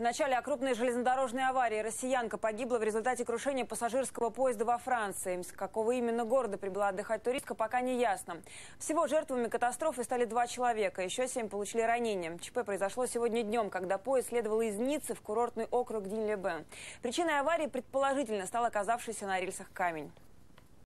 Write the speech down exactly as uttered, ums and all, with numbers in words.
В начале о крупной железнодорожной аварии россиянка погибла в результате крушения пассажирского поезда во Франции. С какого именно города прибыла отдыхать туристка, пока не ясно. Всего жертвами катастрофы стали два человека, еще семь получили ранения. ЧП произошло сегодня днем, когда поезд следовал из Ниццы в курортный округ Динь-ле-Бен. Причиной аварии предположительно стал оказавшийся на рельсах камень.